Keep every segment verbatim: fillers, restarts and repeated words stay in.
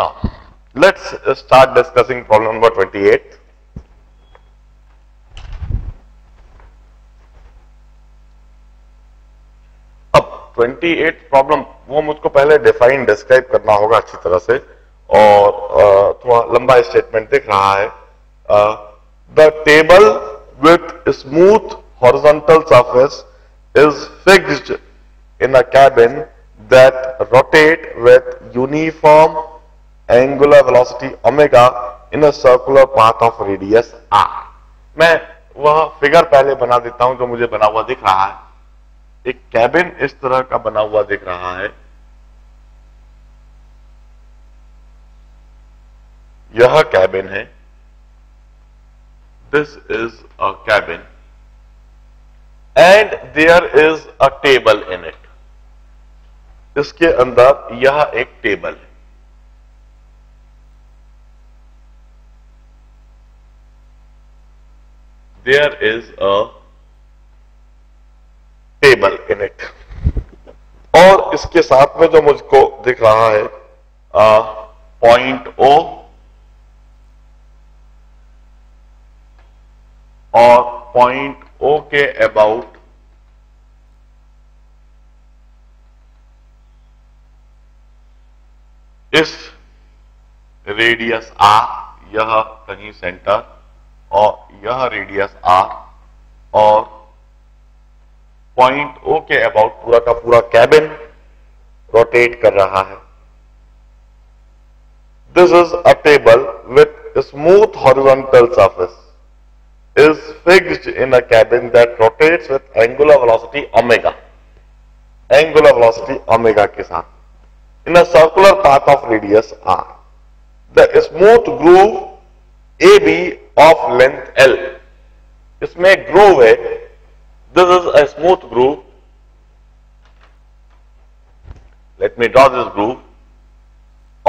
Now, let us start discussing problem number twenty-eight. अब अट्ठाईस problem वो मुझको पहले डिफाइन डिस्क्राइब करना होगा अच्छी तरह से, और थोड़ा लंबा स्टेटमेंट दिख रहा है. The table with smooth horizontal surface is fixed in a cabin that rotate with uniform angular velocity omega in a circular path of radius r. मैं वह फिगर पहले बना देता हूं जो मुझे बना हुआ दिख रहा है. एक कैबिन इस तरह का बना हुआ दिख रहा है. यह कैबिन है. This is a cabin. And there is a table in it. इसके अंदर यह एक टेबल है. There is a table in it. और इसके साथ में जो मुझको दिख रहा है पॉइंट O और पॉइंट O के अबाउट इस रेडियस R, यह कहीं सेंटर और यह रेडियस R, और पॉइंट O के अबाउट पूरा का पूरा कैबिन रोटेट कर रहा है. This is a table with smooth horizontal surface is fixed in a cabin that rotates with angular velocity omega, angular velocity omega के साथ, in a circular path of radius r. The smooth groove A B of length L. इसमें groove है. This is a smooth groove. Let me draw this groove.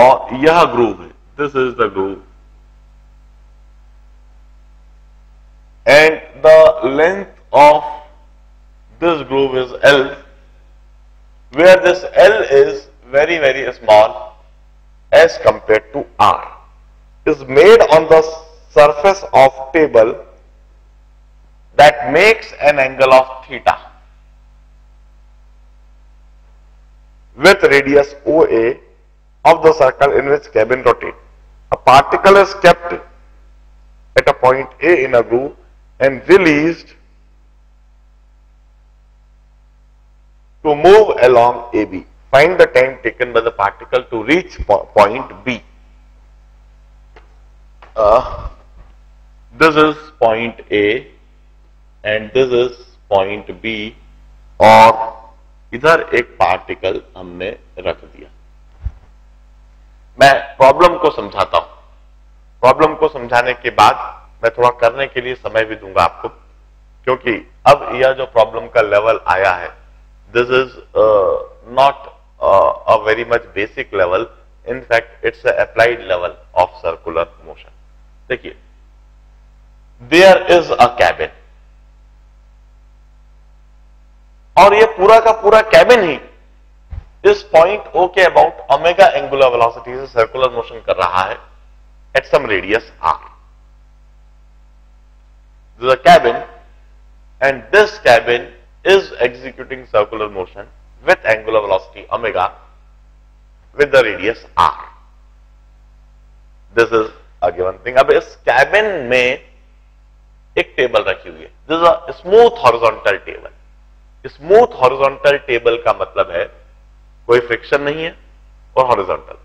और यह groove है. This is the groove. And the length of this groove is L, where this L is very very small as compared to R, is made on the surface of table that makes an angle of theta with radius O A of the circle in which cabin rotates. A particle is kept at a point A in a groove and released to move along A B. Find the time taken by the particle to reach point B. Uh, this is point A and this is point B, और इधर एक particle हमने रख दिया. मैं problem को समझाता हूं. प्रॉब्लम को समझाने के बाद मैं थोड़ा करने के लिए समय भी दूंगा आपको, क्योंकि अब यह जो प्रॉब्लम का लेवल आया है, this is not a very much basic level, in fact it's a applied level of circular motion. देखिए, देयर इज अ कैबिन, और ये पूरा का पूरा कैबिन ही इस पॉइंट O के अबाउट ओमेगा एंगुलर वेलोसिटी से सर्कुलर मोशन कर रहा है at some radius R. The cabin, and this cabin is executing circular motion with angular velocity omega with the radius r. This is a given thing. अब इस cabin में एक table रखी हुई है. This is a smooth horizontal table. Smooth horizontal table का मतलब है कोई friction नहीं है और horizontal.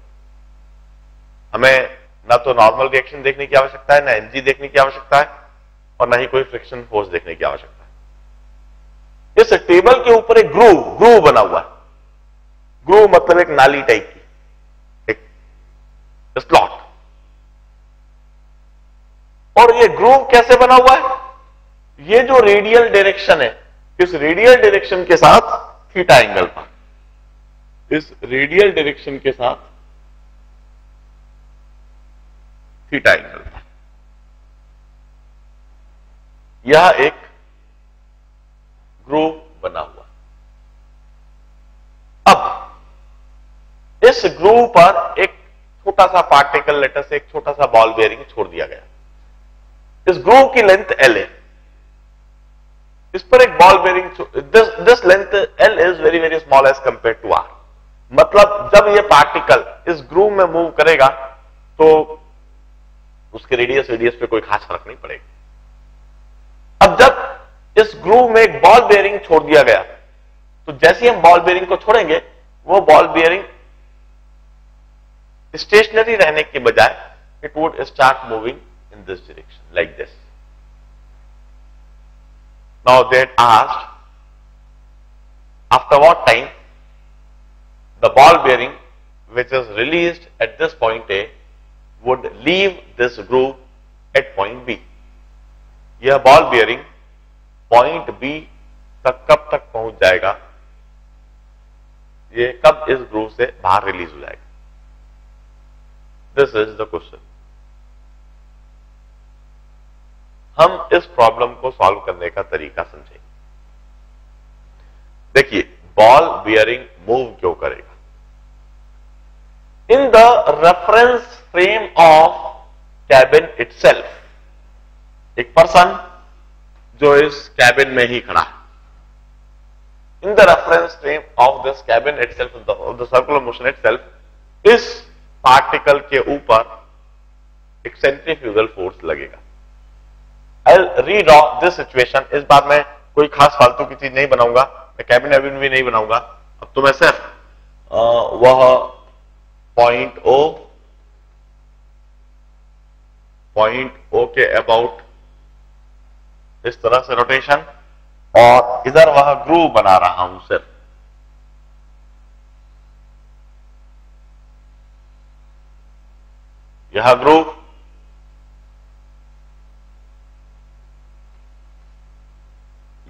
हमें ना तो normal reaction देखने की आवश्यकता है, ना mg देखने की आवश्यकता है, और ना ही कोई फ्रिक्शन फोर्स देखने की आवश्यकता है. इस टेबल के ऊपर एक ग्रूव ग्रूव बना हुआ है. ग्रूव मतलब एक नाली टाइप की, एक स्लॉट. और ये ग्रूव कैसे बना हुआ है? ये जो रेडियल डायरेक्शन है, इस रेडियल डायरेक्शन के साथ थीटा एंगल पर, इस रेडियल डायरेक्शन के साथ थीटा एंगल पर यह एक ग्रूव बना हुआ. अब इस ग्रूव पर एक छोटा सा पार्टिकल, लेटर से एक छोटा सा बॉल बेयरिंग छोड़ दिया गया। इस ग्रूव की लेंथ L है, इस पर एक ball bearing, this this length L is very very small as compare to R। मतलब जब ये पार्टिकल इस ग्रूव में मूव करेगा तो उसके रेडियस रेडियस पे कोई खास फर्क नहीं पड़ेगा। अब जब इस ग्रूव में एक बॉल बेयरिंग छोड़ दिया गया तो जैसे हम बॉल बेयरिंग को छोड़ेंगे वो बॉल बेयरिंग स्टेशनरी रहने के बजाय it would start moving in this direction like this. Now they had asked after what time the ball bearing which is released at this point A would leave this groove at point B. यह ball bearing point B तक कब तक पहुंच जाएगा, यह कब इस groove से बाहर रिलीज हो जाएगा, this is the question. हम इस प्रॉब्लम को सॉल्व करने का तरीका समझेंगे। देखिए बॉल बियरिंग मूव क्यों करेगा। In the reference frame of cabin itself, एक पर्सन जो इस कैबिन में ही खड़ा है, in the reference frame of this cabin itself of the circular motion itself, इस पार्टिकल के ऊपर एक सेंट्रीफ्यूगल फोर्स लगेगा। I'll redraw this situation. इस बार मैं कोई खास फालतू की चीज नहीं बनाऊंगा, मैं कैबिन एबिन भी नहीं बनाऊंगा। अब तो मैं सिर्फ वह पॉइंट ओ पॉइंट ओ के अबाउट इस तरह से रोटेशन और इधर वह ग्रूव बना रहा हूं सिर्फ। यह ग्रूव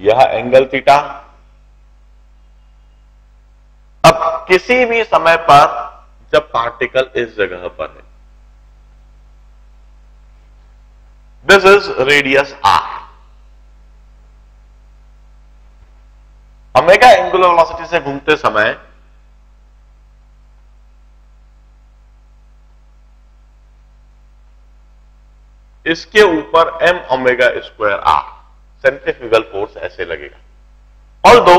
यह एंगल थीटा। अब किसी भी समय पर जब पार्टिकल इस जगह पर है, this is radius R, omega angular velocity से घूमते समय इसके ऊपर M omega square R centrifugal force ऐसे लगेगा। ऑल्दो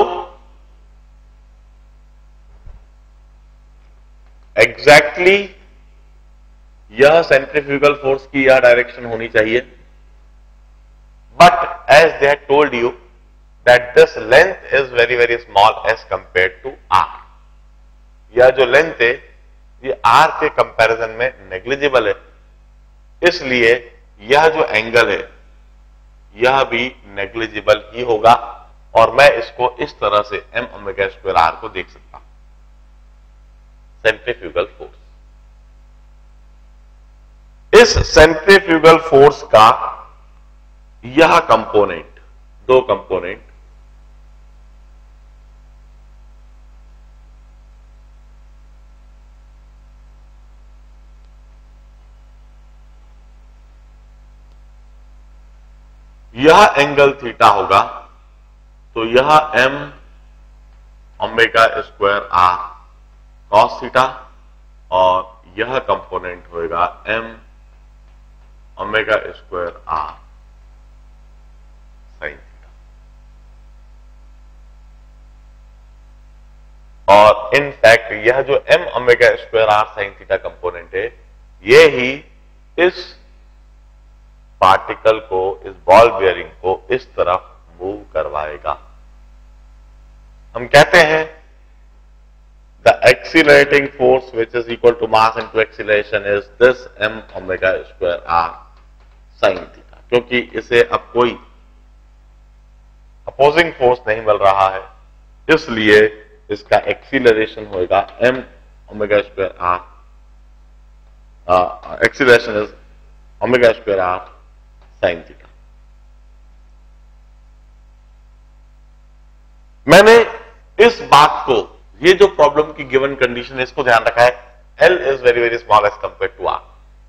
एग्जैक्टली यह सेंट्रीफ्यूगल फोर्स की यह डायरेक्शन होनी चाहिए, but as they had told you that this length is very very small as compare to R. यह जो लेंथ है ये आर के कंपैरिजन में नेग्लिजिबल है, इसलिए यह जो एंगल है यह भी नेग्लिजिबल ही होगा और मैं इसको इस तरह से एम ओमेगा स्क्वायर आर को देख सकता हूं, सेंट्रीफ्यूगल फोर्स। इस सेंट्रीफ्यूगल फोर्स का यह कंपोनेंट, दो कंपोनेंट, यह एंगल थीटा होगा तो यह m omega square R cos theta और यह कंपोनेंट होगा m omega square R sine theta. और इनफैक्ट यह जो m omega square R sine theta component है ये ही इस पार्टिकल को, इस बॉल बियरिंग को इस तरफ मूव करवाएगा। हम कहते हैं the accelerating force which is equal to mass into acceleration is this M omega square R sine theta, क्योंकि इसे अब कोई अपोजिंग फोर्स नहीं मिल रहा है इसलिए इसका एक्सीलरेशन होगा M omega square R, acceleration is omega square R sine theta. मैंने इस बात को, ये जो प्रॉब्लम की गिवन कंडीशन है इसको ध्यान रखा है, L is very very small as compare to R।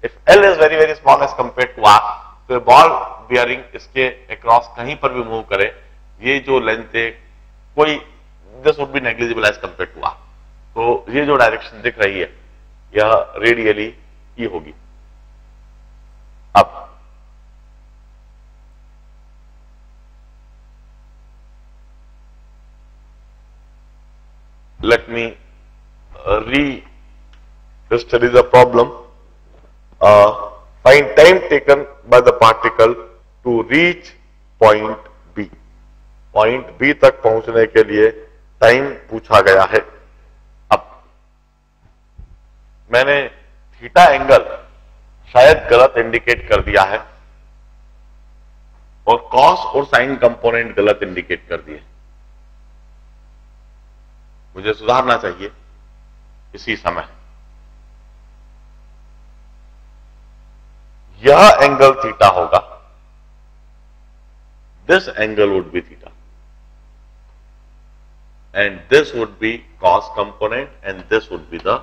If L is very very small as compare to R तो बॉल बियरिंग इसके अक्रॉस कहीं पर भी मूव करे, ये जो लेंथ है कोई, this would be negligible as compare to R। तो ये जो डायरेक्शन दिख रही है या रेडियली ये होगी। अब let me uh, re study the problem. Uh, find time taken by the particle to reach point B. Point B तक पहुंचने के लिए time पूछा गया है। अब मैंने थीटा एंगल शायद गलत इंडिकेट कर दिया है और कॉस और साइन कंपोनेंट गलत इंडिकेट कर दिए। मुझे सुधारना चाहिए इसी समय। यह एंगल थीटा होगा, this angle would be theta and this would be cos component and this would be the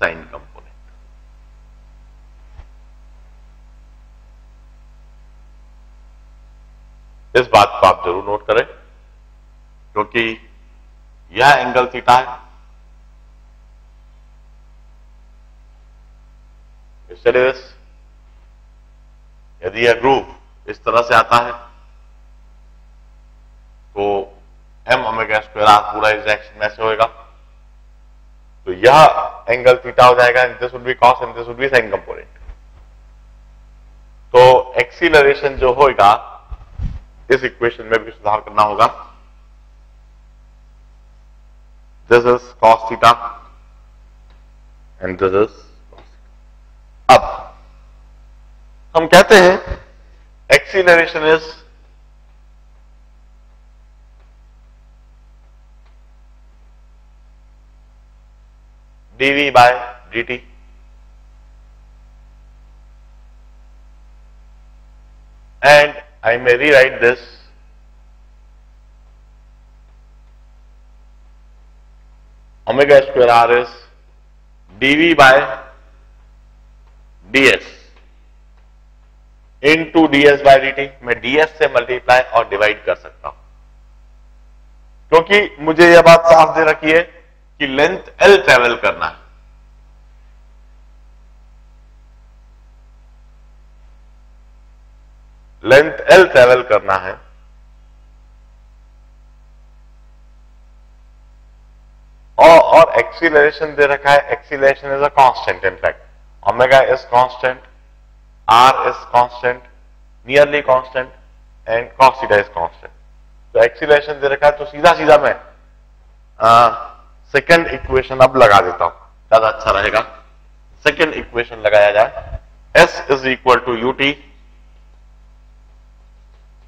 sine component. इस बात को आप जरूर नोट करें क्योंकि यह एंगल थीटा है। यदि यह ग्रुप इस तरह से आता है तो एम ओमेगा स्क्वायर आर पूरा इस एक्स में से होगा, तो यह एंगल थीटा हो जाएगा and this would be cos and this would be sine component. तो एक्सीलरेशन जो होगा इस इक्वेशन में भी सुधार करना होगा। This is cos theta and this is cos theta. अब हम कहते हैं acceleration is dv by dt and I may rewrite this omega square r is dv by ds into ds by dt। मैं ds से multiply और divide कर सकता हूं क्योंकि मुझे यह बात साफ दे रखी है कि लेंथ l ट्रेवल करना है। लेंथ l ट्रेवल करना है और एक्सीलरेशन दे रखा है। Acceleration is a constant, in fact omega is constant, R is constant, nearly constant and cos theta is constant. तो एक्सीलरेशन दे रखा है तो सीधा सीधा मैं सेकंड इक्वेशन अब लगा देता हूं, ज्यादा अच्छा रहेगा। सेकंड इक्वेशन लगाया जाए, S is equal to U T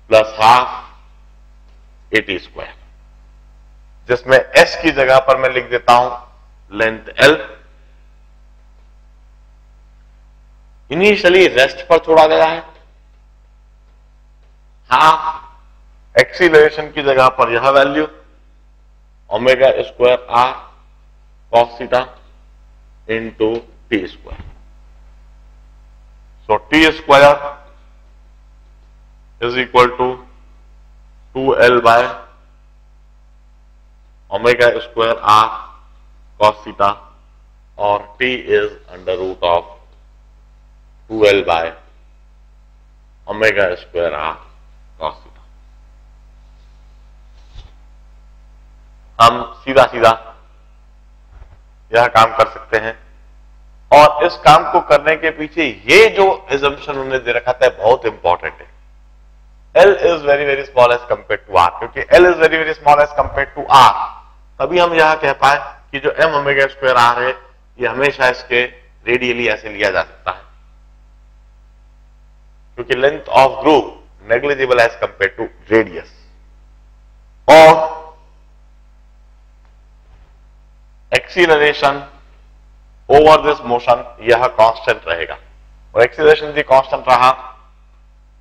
plus half A T square, जिसमें s की जगह पर मैं लिख देता हूं लेंथ l। इनिशियली रेस्ट पर छोड़ा गया है, हाफ एक्सीलरेशन की जगह पर यह value omega square r cos theta into T square. So T square is equal to two L by omega square R cos theta और T is under root of two L by omega square R cos theta. हम सीधा सीधा यह काम कर सकते हैं और इस काम को करने के पीछे ये जो एजम्पशन उन्होंने दे रखा था बहुत इंपॉर्टेंट है। L is very very small as compared to R, क्योंकि L is very very small as compared to R तभी हम यह कह पाए कि जो m ओमेगा स्क्वायर r है ये हमेशा इसके रेडियली ऐसे लिया जा सकता है क्योंकि length of group negligible as compare to radius. और एक्सीलरेशन ओवर दिस मोशन यह कांस्टेंट रहेगा और एक्सीलरेशन यदि कांस्टेंट रहा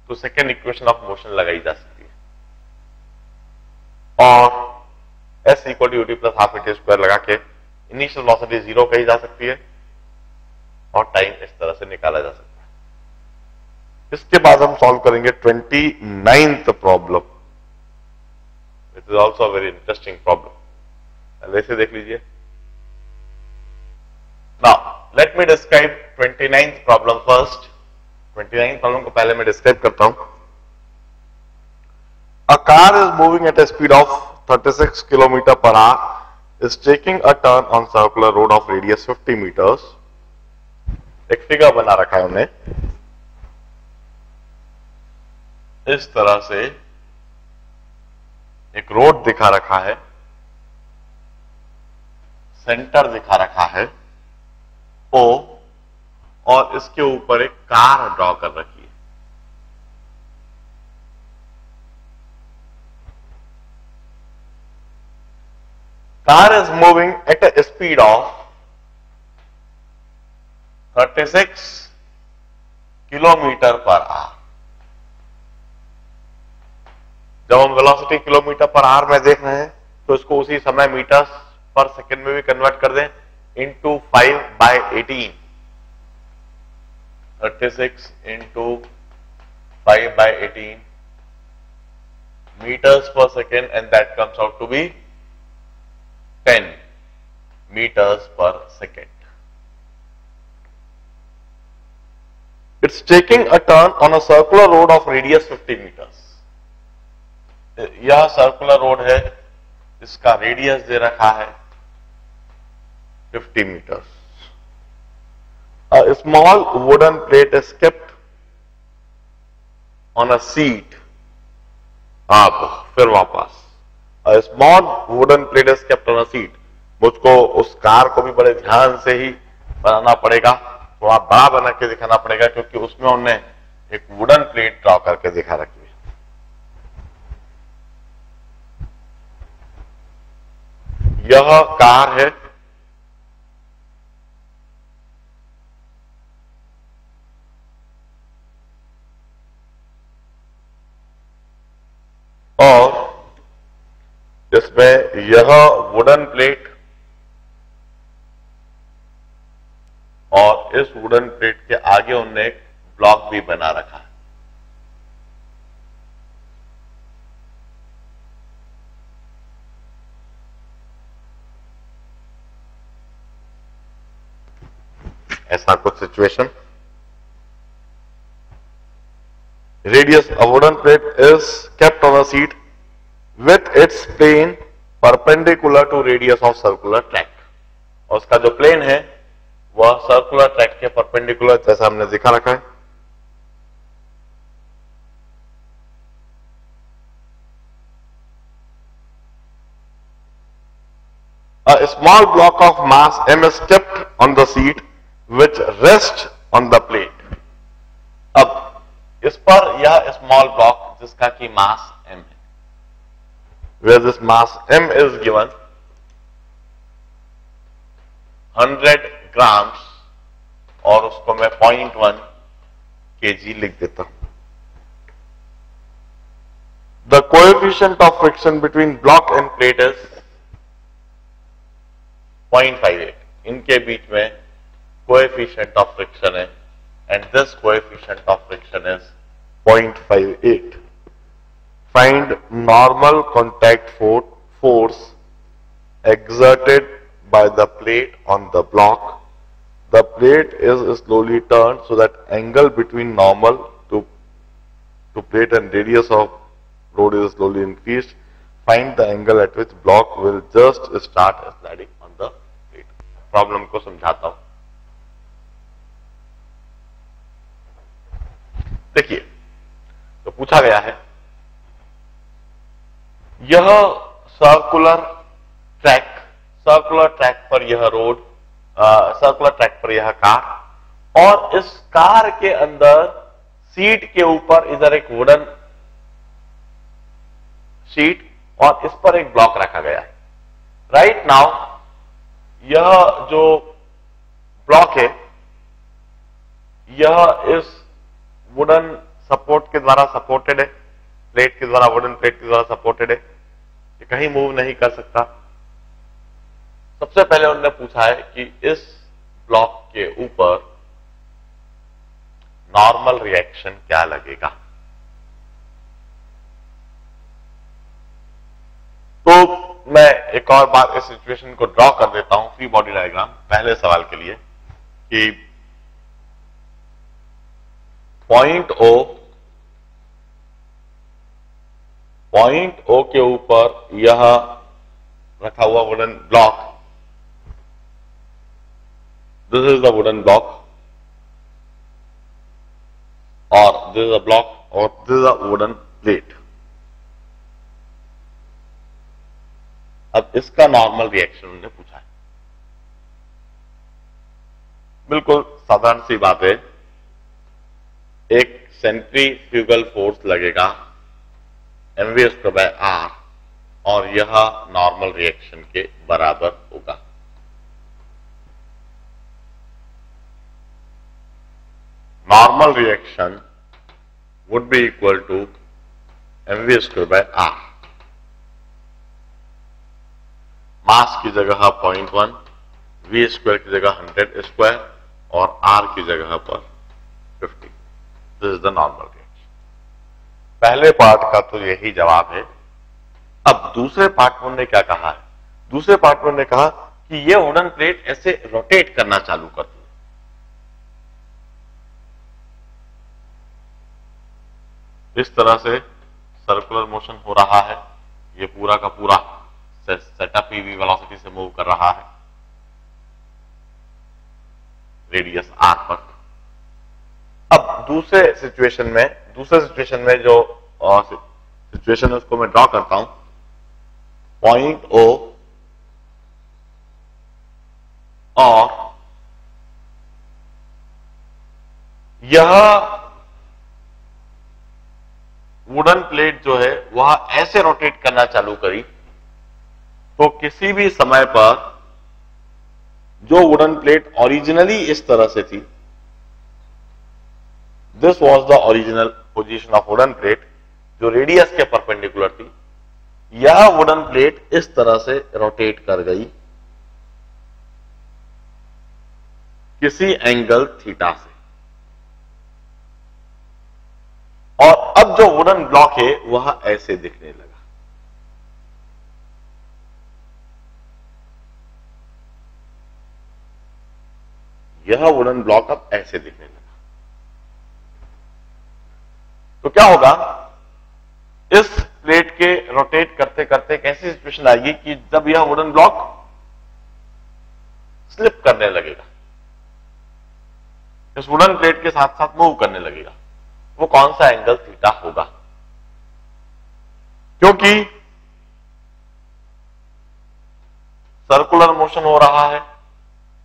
तो सेकेंड इक्वेशन ऑफ मोशन लगाई जा सकती है और S equal to U T plus half A T square लगा के इनिशियल वेलोसिटी जीरो कही जा सकती है और टाइम इस तरह से निकाला जा सकता है। इसके बाद हम सॉल्व करेंगे twenty ninth problem. It is also very interesting problem, वैसे देख लीजिए। Now let me describe twenty ninth problem first. Twenty ninth problem को पहले मैं डिस्क्राइब करता हूं। A car is moving at a speed of thirty six kilometre per hour is taking a turn on circular road of radius fifty metres. एक figure बना रखा है उन्हें, इस तरह से एक रोड दिखा रखा है, सेंटर दिखा रखा है ओ, और इसके ऊपर एक कार ड्रॉ कर रखी है। Car is moving at a speed of thirty six kilometre per hour. जब हम वेलोसिटी किलोमीटर पर आवर में देख रहे हैं तो इसको उसी समय मीटर पर सेकेंड में भी कन्वर्ट कर दें into five by eighteen. Thirty six into five by eighteen metres per second and that comes out to be ten metres per second. It's taking a turn on a circular road of radius fifty metres. यह circular road है, इसका radius दे रखा है fifty metres. A small wooden plate is kept on a seat. आप फिर वापस, a small wooden plate is kept on a seat. मुझको उस कार को भी बड़े ध्यान से ही बनाना पड़ेगा, थोड़ा बड़ा बना के दिखाना पड़ेगा क्योंकि उसमें उन्होंने एक वुडन प्लेट ड्रॉ करके दिखा रखी है। यह कार है, और इसमें यह वुडन प्लेट और इस वुडन प्लेट के आगे उन्होंने एक ब्लॉक भी बना रखा है। ऐसा कुछ situation. Radius a wooden plate is kept on a seat with its plane perpendicular to radius of circular track. और उसका जो प्लेन है वह सर्कुलर ट्रैक के परपेंडिकुलर, जैसा हमने दिखा रखा है। A small block of mass M is kept on the seat which rest on the plate. अब इस पर यह स्मॉल ब्लॉक जिसका कि मास एम है, where this mass M is given hundred grams, और उसको मैं पॉइंट वन के जी लिख देता हूं। The coefficient of friction between block and plate is point five eight. इनके बीच में कोएफिशिएंट ऑफ फ्रिक्शन है and this coefficient of friction is point five eight. Find normal contact force exerted by the plate on the block. The plate is slowly turned so that angle between normal to, to plate and radius of road is slowly increased. Find the angle at which block will just start sliding on the plate. Problem को समझाता हूँ। देखिए, तो पूछा गया है यह circular track, circular track पर यह रोड, सर्कुलर ट्रैक पर यह कार, और इस कार के अंदर सीट के ऊपर इधर एक वुडन सीट और इस पर एक ब्लॉक रखा गया है। राइट नाउ यह जो ब्लॉक है यह इस वुडन सपोर्ट के द्वारा सपोर्टेड है, प्लेट के द्वारा, वुडन प्लेट के द्वारा सपोर्टेड है। ये कहीं मूव नहीं कर सकता। सबसे पहले उन्होंने पूछा है कि इस ब्लॉक के ऊपर नॉर्मल रिएक्शन क्या लगेगा। तो मैं एक और बार इस सिचुएशन को ड्रॉ कर देता हूं फ्री बॉडी डायग्राम पहले सवाल के लिए। कि पॉइंट ओ पॉइंट ओ के ऊपर यह रखा हुआ wooden block, this is the wooden block और दिस इज द ब्लॉक और this is the wooden plate. अब इसका नॉर्मल रिएक्शन उन्होंने पूछा है, बिल्कुल साधारण सी बात है। एक सेंट्रीफ्यूगल फोर्स लगेगा एमवी स्क्वायर बाय आर और यह नॉर्मल रिएक्शन के बराबर होगा। Normal reaction would be equal to M V square by R, mass की जगह पॉइंट वन, वी स्क्वायर की जगह हंड्रेड स्क्वायर और आर की जगह पर fifty. This is the normal reaction. पहले पार्ट का तो यही जवाब है। अब दूसरे पार्ट में उन्होंने क्या कहा है? दूसरे पार्ट में उन्होंने कहा कि यह वुडन प्लेट ऐसे रोटेट करना चालू कर दी, इस तरह से सर्कुलर मोशन हो रहा है, यह पूरा का पूरा सेटअप ईवी वेलोसिटी से मूव कर रहा है रेडियस आर पर। अब दूसरे सिचुएशन में दूसरे सिचुएशन में जो सिचुएशन है उसको मैं ड्रॉ करता हूं। पॉइंट ओ और यह वुडन प्लेट जो है वह ऐसे रोटेट करना चालू करी तो किसी भी समय पर जो वुडन प्लेट ओरिजिनली इस तरह से थी, this was the original position of wooden plate जो रेडियस के परपेंडिकुलर थी, यह वुडन प्लेट इस तरह से रोटेट कर गई किसी एंगल थीटा से और अब जो वुडन ब्लॉक है वह ऐसे दिखने लगा। यह वुडन ब्लॉक अब ऐसे दिखने लगा तो क्या होगा? इस प्लेट के रोटेट करते करते कैसी सिचुएशन आएगी कि जब यह वुडन ब्लॉक स्लिप करने लगेगा, इस वुडन प्लेट के साथ साथ मूव करने लगेगा, वो कौन सा एंगल थीटा होगा? क्योंकि सर्कुलर मोशन हो रहा है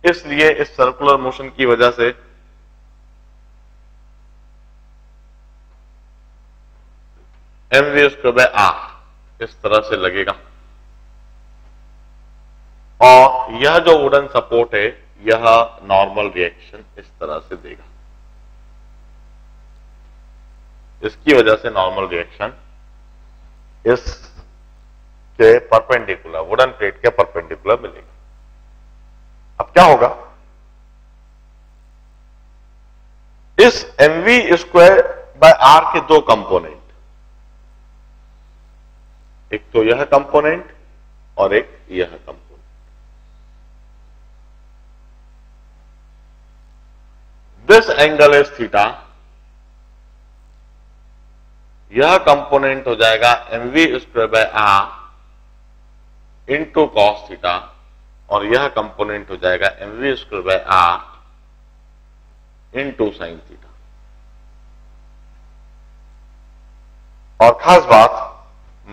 इसलिए इस सर्कुलर मोशन की वजह से एमवी स्क्वायर बाय आर इस तरह से लगेगा और यह जो वुडन सपोर्ट है यह नॉर्मल रिएक्शन इस तरह से देगा, इसकी वजह से नॉर्मल रिएक्शन इस के परपेंडिकुलर, वुडन प्लेट के परपेंडिकुलर मिलेगा। अब क्या होगा? इस एमवी स्क्वायर बाय आर के दो कंपोनेंट, एक तो यह कंपोनेंट और एक यह component. This angle is theta, यह कंपोनेंट हो जाएगा M V square by R into cos theta और यह कंपोनेंट हो जाएगा M V square by R into sine theta. और खास बात,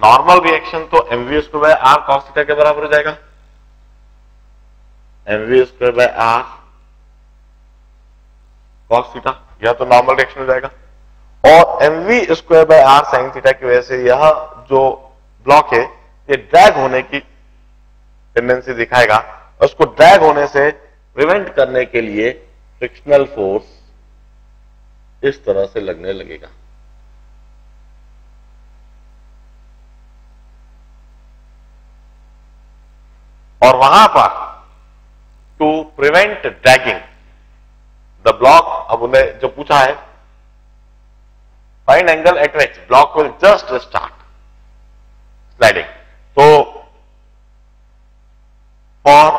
नॉर्मल रिएक्शन तो M V square by R cos theta के बराबर हो जाएगा, M V square by R cos theta, यह तो नॉर्मल रिएक्शन हो जाएगा और M V square by R sine theta की वजह से यह जो ब्लॉक है ये ड्रैग होने की टेंडेंसी दिखाएगा। उसको ड्रैग होने से प्रिवेंट करने के लिए फ्रिक्शनल फोर्स इस तरह से लगने लगेगा। और वहां पर to prevent dragging the block, अब उन्हें जो पूछा है find angle at which block will just start sliding, तो for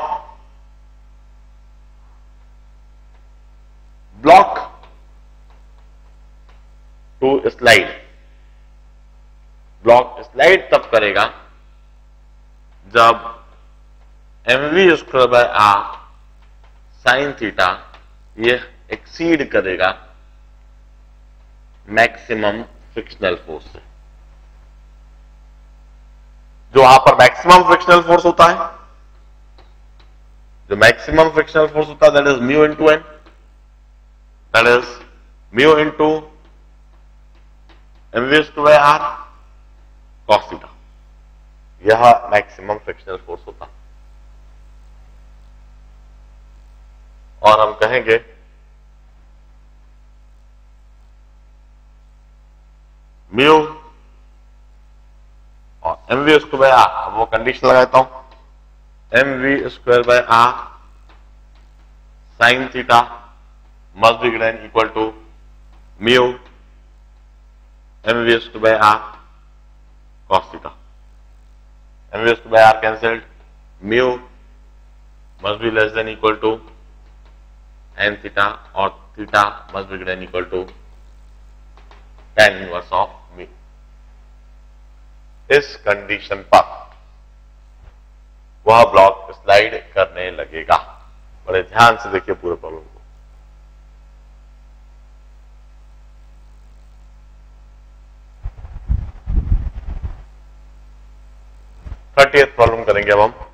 block to slide, block slide तब करेगा जब M V square by R sine theta ये एक्सीड करेगा मैक्सिमम फ्रिक्शनल फोर्स से। जो वहां पर मैक्सिमम फ्रिक्शनल फोर्स होता है, जो मैक्सिमम फ्रिक्शनल फोर्स होता है that is mu into N, that is mu into M V square by R cos theta, यह मैक्सिमम फ्रिक्शनल फोर्स होता है। और हम कहेंगे म्यू और M V square by R, वो कंडीशन लगाता हूं, M V square by R sine theta must be greater N equal to mu M V square by R cos theta. M V square by R cancelled, mu must be less than equal to tan theta और theta must be greater N equal to tan inverse of mu. इस condition पर वह block slide करने लगेगा। बड़े ध्यान से देखिए पूरे प्रॉब्लम को। थर्टीएथ प्रॉब्लम करेंगे अब हम।